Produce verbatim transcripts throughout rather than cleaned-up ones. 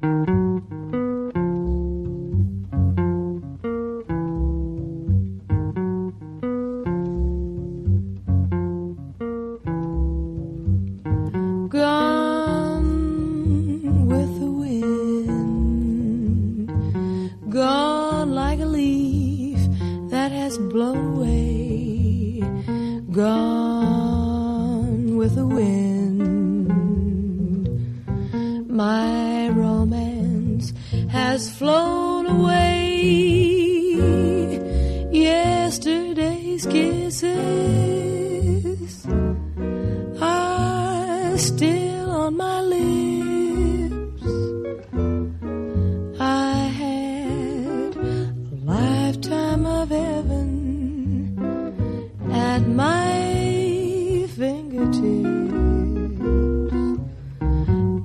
Gone with the wind, gone like a leaf that has blown away, gone with the wind. My romance has flown away, yesterday's kisses are still on my lips. I had a lifetime of heaven at my fingertips,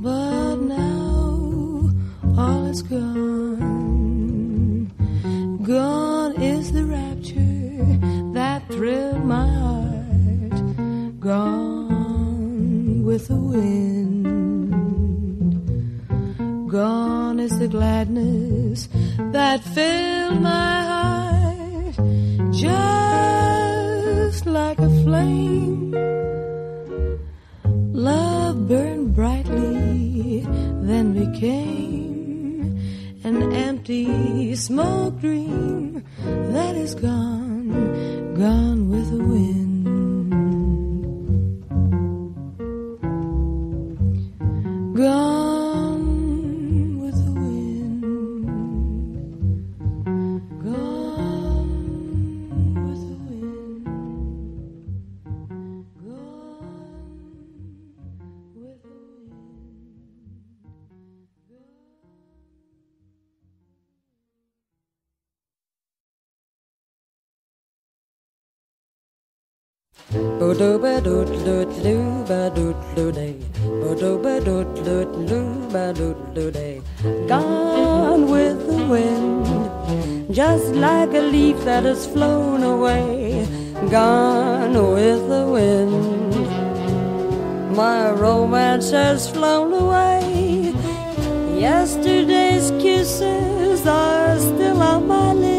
but now all is gone. Gone is the rapture that thrilled my heart, gone with the wind. Gone is the gladness that filled my heart, just like a flame. Love burned brightly, then became an empty smoke dream that is gone, gone with the wind. Gone. Bodo badut lut loo badut loo day. Bodo badut lut loo badut loo day. Gone with the wind, just like a leaf that has flown away. Gone with the wind, my romance has flown away. Yesterday's kisses are still on my lips.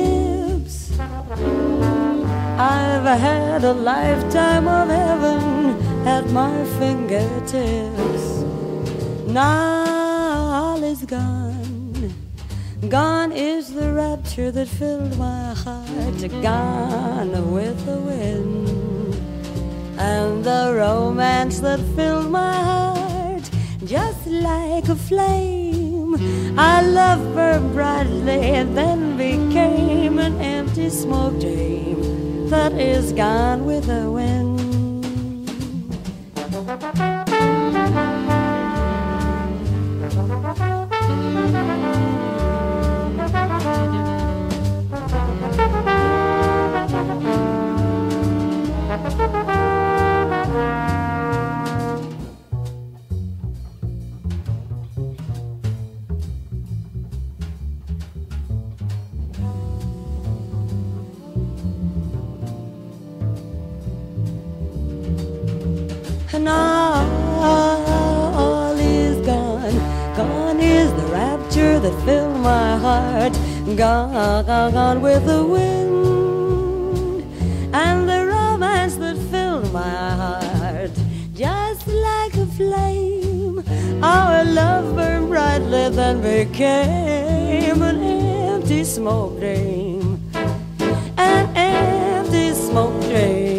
I've had a lifetime of heaven at my fingertips. Now all is gone. Gone is the rapture that filled my heart, gone with the wind. And the romance that filled my heart, just like a flame. I loved her brightly and then became an empty smoke dream that is gone with the wind. Now all is gone. Gone is the rapture that filled my heart, gone, gone with the wind. And the romance that filled my heart, just like a flame. Our love burned brightly, then became an empty smoke dream. An empty smoke dream.